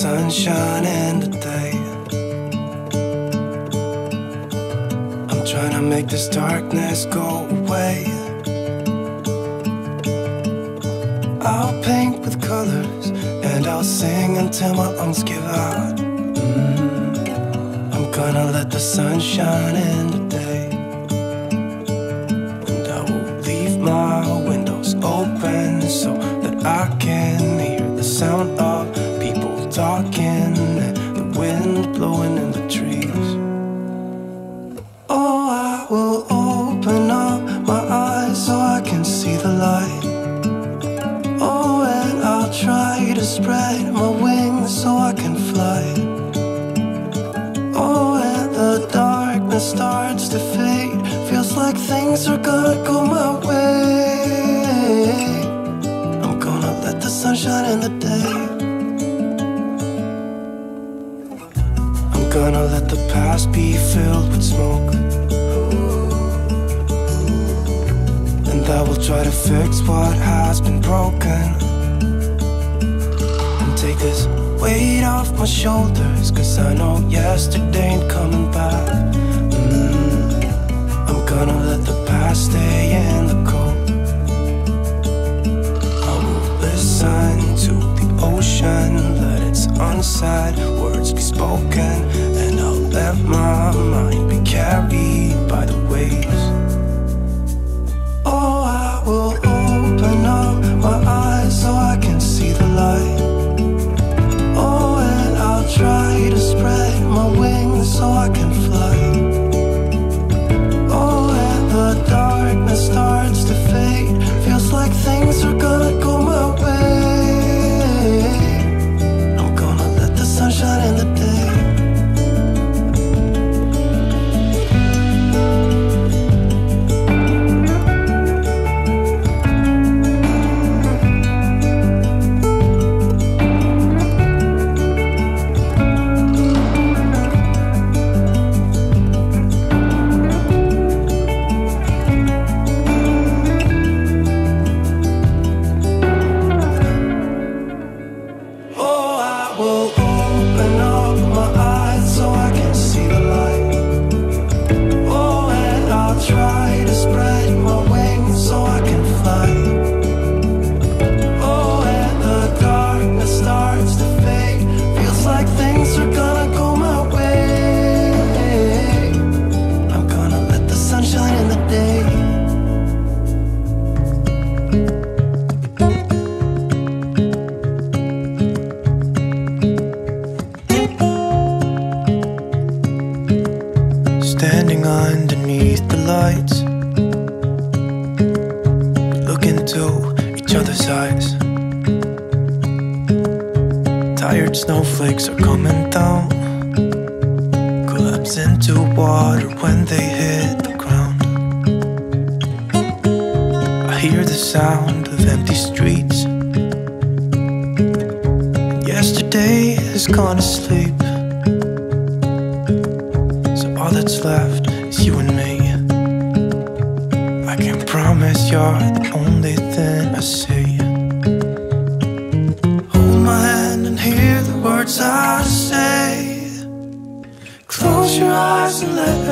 sunshine and the day. I'm trying to make this darkness go away. I'll paint with colors and I'll sing until my lungs give out. I'm gonna let the sun shine in the day, and I will leave my windows open so that I can hear the sound of people talking and the wind blowing in the trees. Oh, I will open up my eyes so I can see the light. Try to spread my wings so I can fly. Oh, and the darkness starts to fade. Feels like things are gonna go my way. I'm gonna let the sun shine in the day. I'm gonna let the past be filled with smoke, and I will try to fix what has been broken. Take this weight off my shoulders, cause I know yesterday ain't coming back. I'm gonna let the past stay in the cold. I will listen to the ocean, let its unsaid words be spoken, and I'll let my mind be carried by the waves. Oh, I will open up my eyes so I can see the light. Try to spread my wings so I can fly. Oh, and the darkness starts to fade. Feels like things are gonna go my way. I'm gonna let the sun shine in the day. Close your eyes and let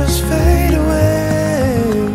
us fade away.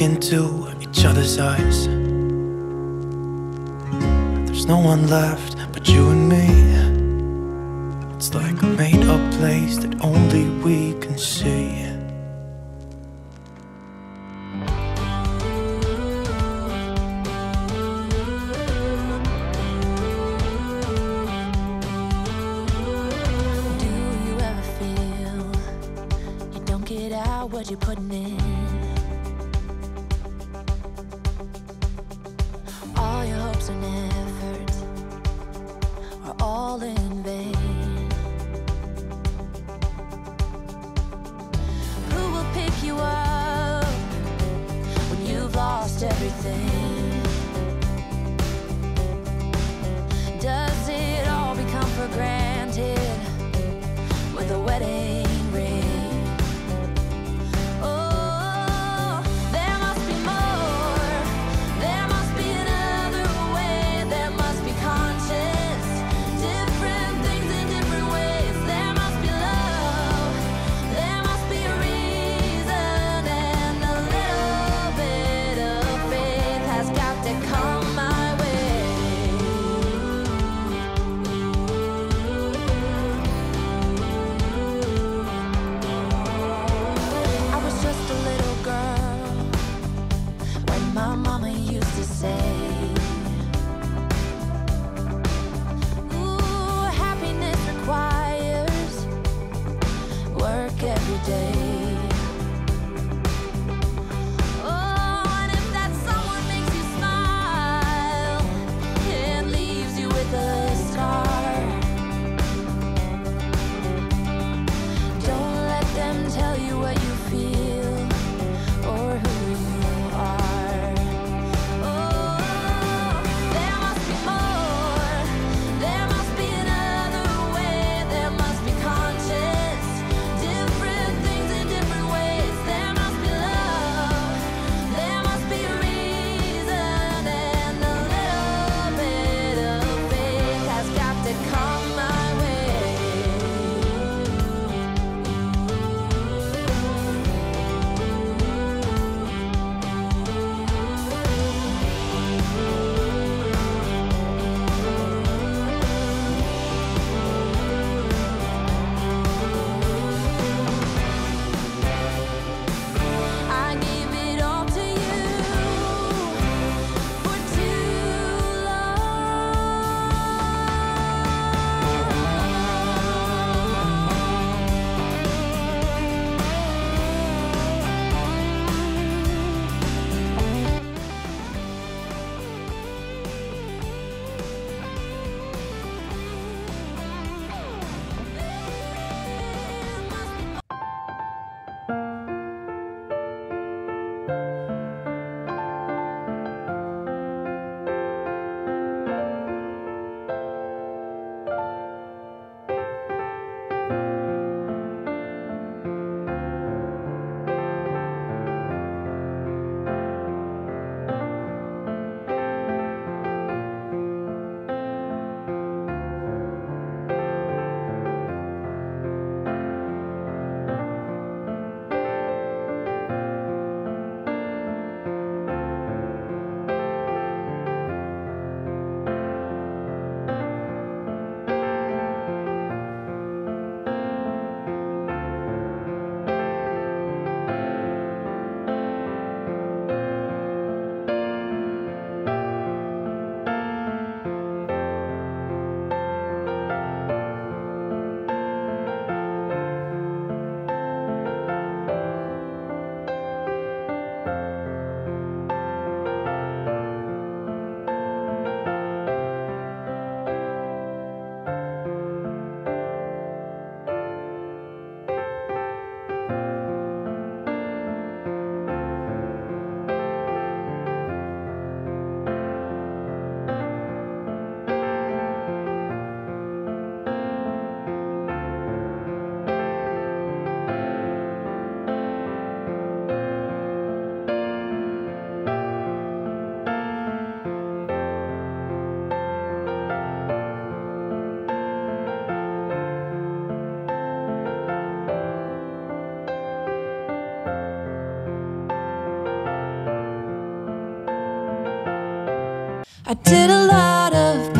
look into each other's eyes. There's no one left but you and me. It's like a made-up place that only we can see. What you're putting in, all your hopes and efforts are all in vain. Who will pick you up when you've lost everything? Does it all become for granted with a wedding? Feel or who you are. Oh. I did a lot of